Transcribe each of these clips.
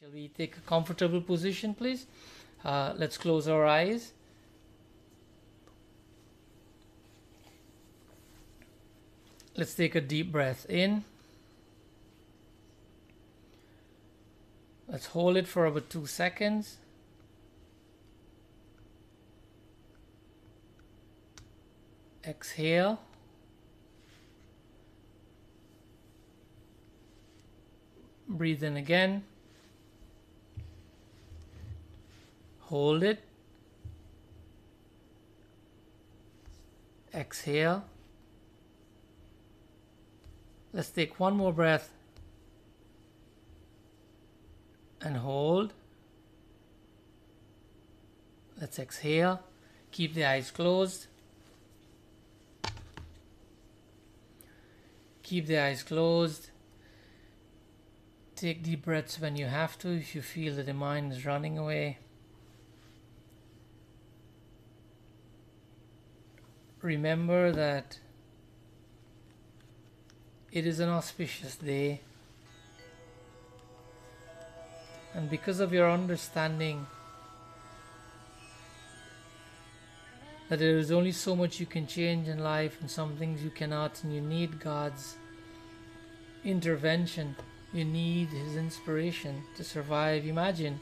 Shall we take a comfortable position, please? Let's close our eyes. Let's take a deep breath in. Let's hold it for about 2 seconds. Exhale. Breathe in again. Hold it. Exhale. Let's take one more breath and hold. Let's exhale. Keep the eyes closed. Keep the eyes closed. Take deep breaths when you have to, if you feel that the mind is running away. Remember that it is an auspicious day, and because of your understanding that there is only so much you can change in life and some things you cannot, and you need God's intervention, you need His inspiration to survive. Imagine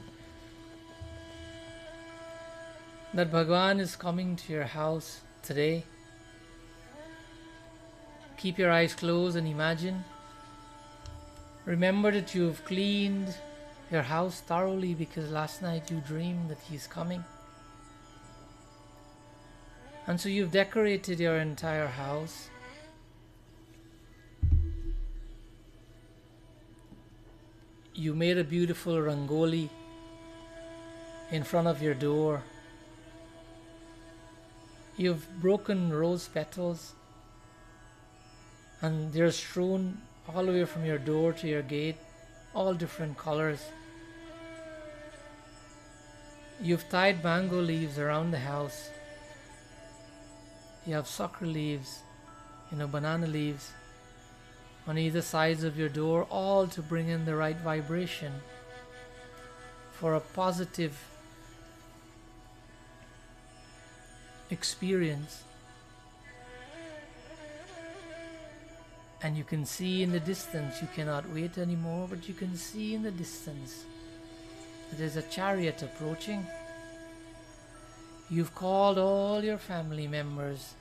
that Bhagavan is coming to your house today. Keep your eyes closed and imagine. Remember that you have cleaned your house thoroughly, because last night you dreamed that He's coming. And so you've decorated your entire house. You made a beautiful rangoli in front of your door. You've broken rose petals, and they're strewn all the way from your door to your gate, all different colors. You've tied mango leaves around the house. You have sucker leaves, banana leaves on either sides of your door, all to bring in the right vibration for a positive experience. And you can see in the distance, you cannot wait anymore, but you can see in the distance that there's a chariot approaching. You've called all your family members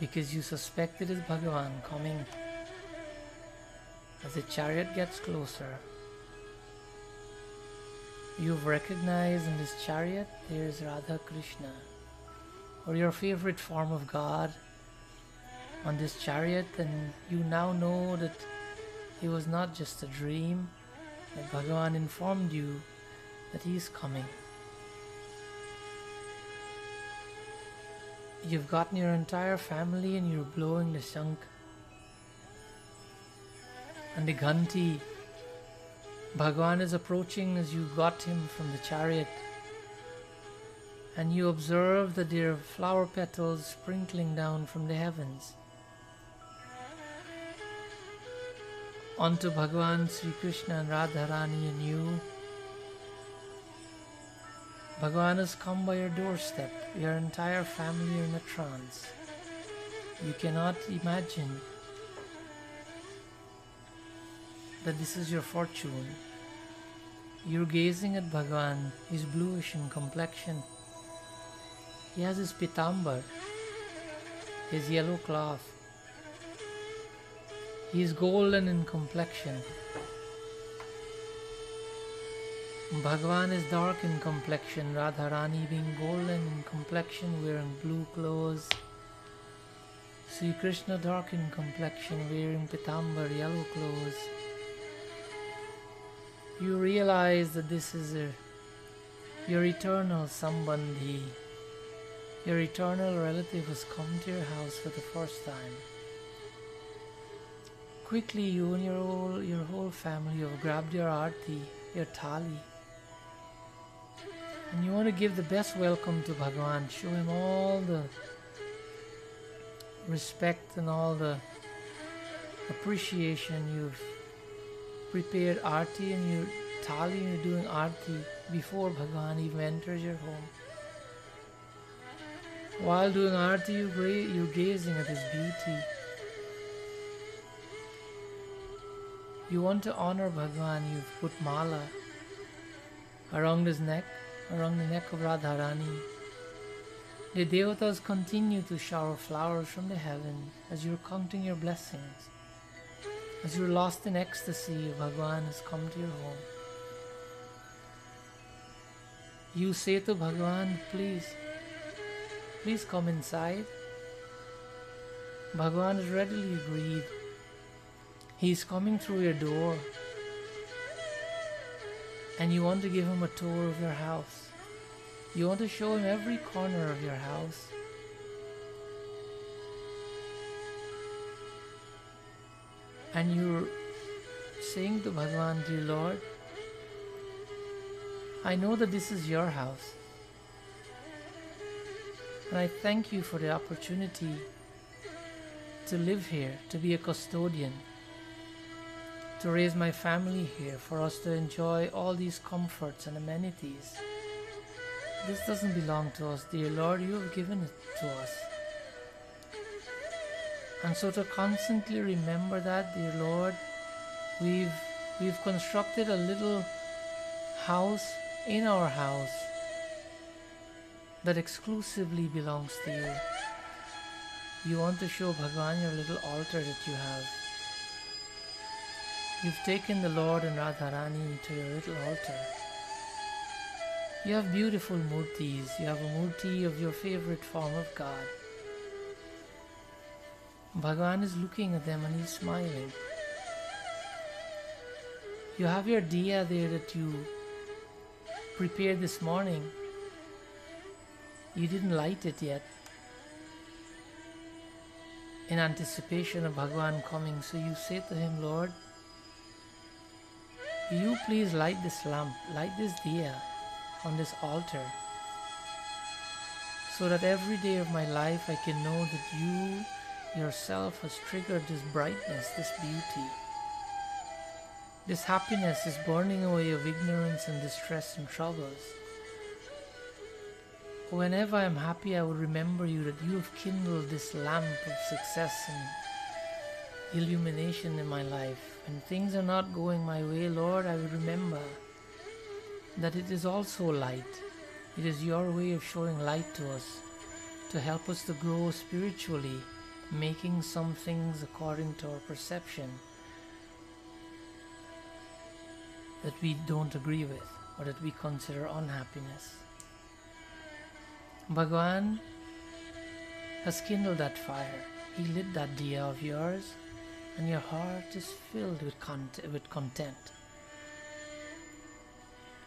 because you suspect it is Bhagavan coming. As the chariot gets closer, you've recognized in this chariot there is Radha Krishna, or your favorite form of God, on this chariot. And you now know that it was not just a dream, that Bhagavan informed you that He is coming. You've gotten your entire family and you're blowing the shankh and the ghanti. Bhagavan is approaching as you got Him from the chariot. And you observe that there are flower petals sprinkling down from the heavens onto Bhagavan, Sri Krishna and Radharani and you. Bhagavan has come by your doorstep. Your entire family are in a trance. You cannot imagine that this is your fortune. You're gazing at Bhagavan. He's bluish in complexion. He has his pitambar, his yellow cloth. He is golden in complexion. Bhagavan is dark in complexion. Radharani, being golden in complexion, wearing blue clothes. Sri Krishna, dark in complexion, wearing pitambar, yellow clothes. You realize that this is your eternal sambandhi. Your eternal relative has come to your house for the first time. Quickly, you and your whole family have grabbed your aarti, your thali, and you want to give the best welcome to Bhagavan. Show Him all the respect and all the appreciation. You've prepared aarti and you thali and you're doing aarti before Bhagavan even enters your home. While doing aarti, you're gazing at His beauty. You want to honor Bhagavan, you've put mala around His neck, around the neck of Radharani. The devatas continue to shower flowers from the heavens as you're counting your blessings, as you're lost in ecstasy, Bhagavan has come to your home. You say to Bhagavan, please come inside. Bhagavan is readily agreed. He is coming through your door, and you want to give Him a tour of your house. You want to show Him every corner of your house. And you're saying to Bhagavan, dear Lord, I know that this is your house, and I thank you for the opportunity to live here, to be a custodian, to raise my family here, for us to enjoy all these comforts and amenities. This doesn't belong to us, dear Lord, you have given it to us. And so to constantly remember that, dear Lord, we've constructed a little house in our house that exclusively belongs to you. You want to show Bhagavan your little altar that you have. You've taken the Lord and Radharani to your little altar. You have beautiful murtis. You have a murti of your favorite form of God. Bhagavan is looking at them and he's smiling. You have your diya there that you prepared this morning. You didn't light it yet in anticipation of Bhagavan coming. So you say to Him, Lord, will you please light this lamp, light this diya on this altar, so that every day of my life I can know that you yourself has triggered this brightness, this beauty. This happiness is burning away of ignorance and distress and troubles. Whenever I am happy, I will remember you, that you have kindled this lamp of success and illumination in my life. When things are not going my way, Lord, I will remember that it is also light. It is your way of showing light to us, to help us to grow spiritually, making some things according to our perception that we don't agree with or that we consider unhappiness. Bhagavan has kindled that fire. He lit that diya of yours, and your heart is filled with content.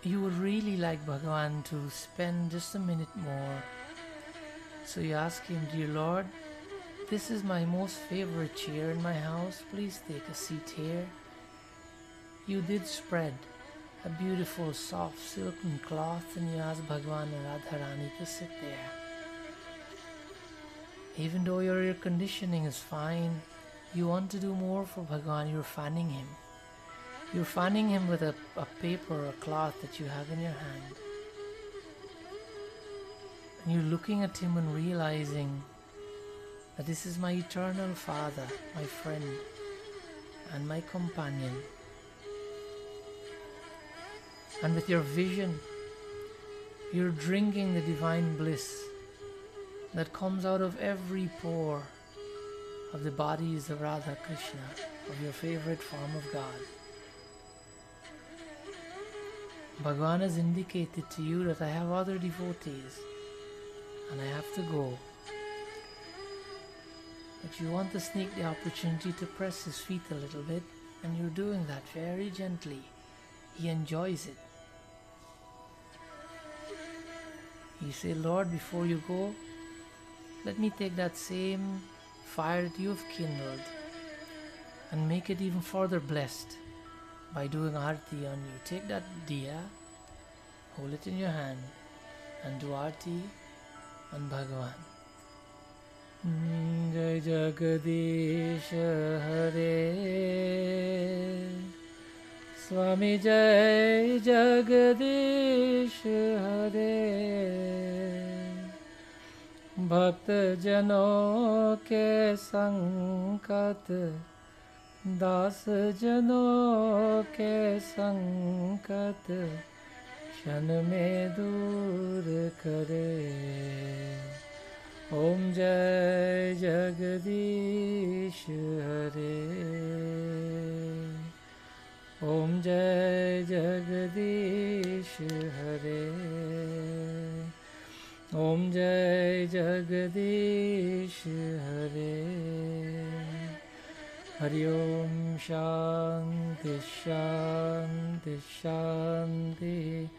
You would really like Bhagavan to spend just a minute more. So you ask Him, dear Lord, this is my most favorite chair in my house. Please take a seat here. You did spread a beautiful soft silken cloth, and you asked Bhagavan and Radharani to sit there. Even though your air conditioning is fine, you want to do more for Bhagavan. You're fanning Him. You're fanning Him with a paper or cloth that you have in your hand. And you're looking at Him and realizing that this is my eternal Father, my friend, and my companion. And with your vision, you're drinking the divine bliss that comes out of every pore of the bodies of Radha Krishna, of your favorite form of God. Bhagavan has indicated to you that I have other devotees and I have to go. But you want to sneak the opportunity to press His feet a little bit, and you're doing that very gently. He enjoys it. You say, Lord, before you go, let me take that same fire that you have kindled and make it even further blessed by doing aarti on you. Take that diya, hold it in your hand, and do aarti on Bhagavan. Jai Jagadish Hare, Swami Jai Jagadish Hare, Bhakt jano ke sankat, Das jano ke sankat, Shan me dur kare. Om Jai Jagadish Hare, Om Jai Jagadish Hare, Om Jai Jagadish Hare. Hari Om Shanti Shanti Shanti.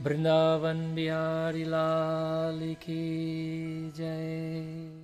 Brindavan Bihari Laliki Jai.